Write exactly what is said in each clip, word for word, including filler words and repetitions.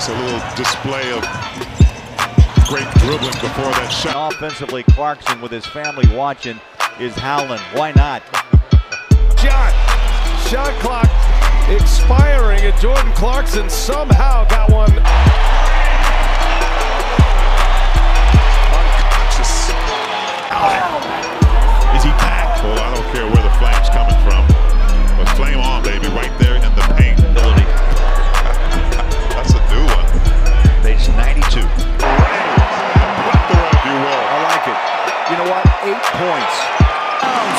us a little display of great dribbling before that shot. Offensively, Clarkson with his family watching is howling. Why not? Shot. Shot clock expiring, and Jordan Clarkson somehow got one. Unconscious. Out. Is he back? Well, I don't care where the flame's coming from. But flame on, baby, right there in the paint. That's a new one. Page ninety-two. I like it. You know what? Eight points.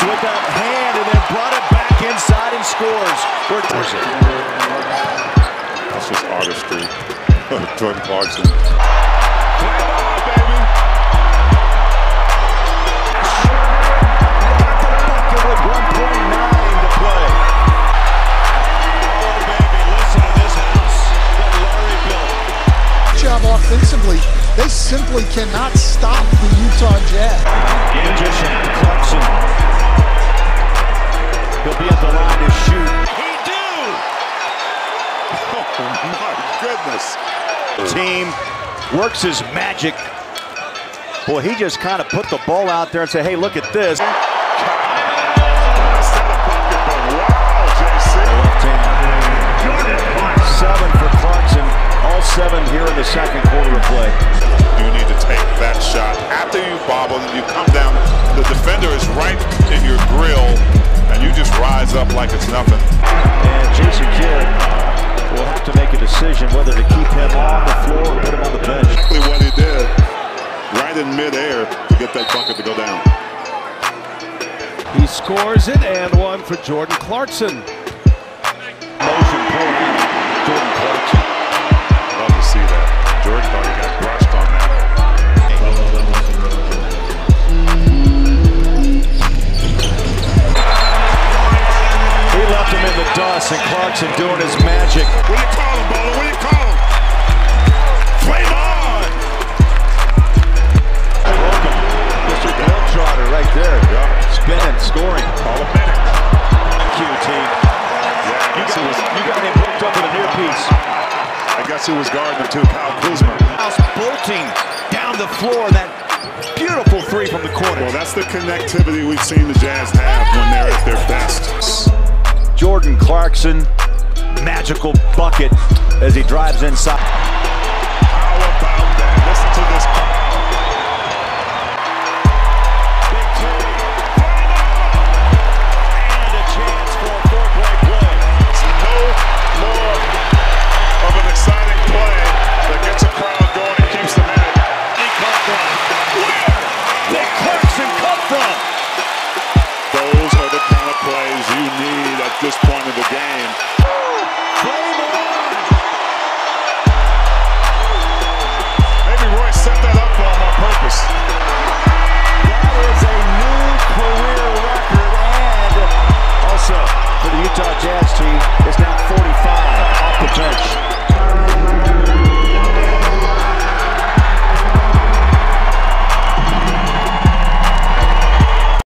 With that hand, and then brought it back inside and scores. We're That's just artistry. Jordan Clarkson. Flame on, baby. Got the bucket with one point nine to play. Offensively, they simply cannot stop the Utah Jazz. Clarkson. He'll be at the line to shoot. He do! Oh my goodness. Team works his magic. Well, he just kind of put the ball out there and said, hey, look at this. Wow, J C. Seven for Clarkson. All seven here in the second quarter of play. You need to take that shot. After you bobble, you come down, the defender is right in your grill, and you just rise up like it's nothing. And Jason Kidd will have to make a decision whether to keep him on the floor or put him on the bench. Exactly what he did, right in midair to get that bucket to go down. He scores it, and one for Jordan Clarkson. Motion play. Jordan Clarkson. Love to see that. Jordan thought he got brushed on that. He left him in the dust, and Clarkson doing his magic. What do you call him, Bowler? What do you call him? Flame on! Mister Bell Trotter right there. Yeah. Spinning, scoring. Call a minute. Thank you, team. Yeah, you, got, was, you got him hooked up with a near piece. I guess who was guarding him too, Kyle Kuzma. Bolting down the floor, that beautiful three from the corner. Well, that's the connectivity we've seen the Jazz have when they're at their best. Jordan Clarkson, magical bucket as he drives inside. How about